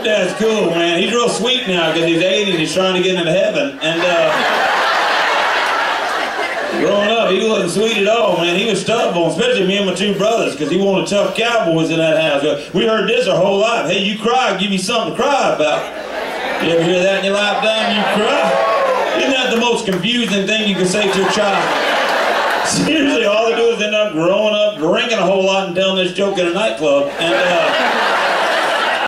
stepdad's cool, man. He's real sweet now because he's 80 and he's trying to get into heaven. And growing up, he wasn't sweet at all, man. He was stubborn, especially me and my two brothers, because he wanted tough cowboys in that house. We heard this our whole life. Hey, you cry, give me something to cry about. You ever hear that in your lifetime? You cry? Isn't that the most confusing thing you can say to a child? Seriously, all they do is end up growing up, drinking a whole lot and telling this joke in a nightclub. And